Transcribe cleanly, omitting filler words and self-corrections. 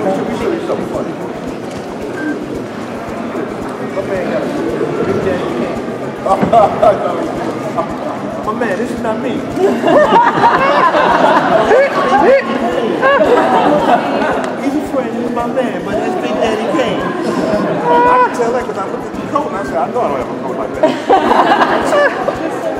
My man, this is not me. He's a friend, he's my man, but that's Big Daddy Kane. I can tell that because I looked at the coat and I said, I know I don't have a coat like that.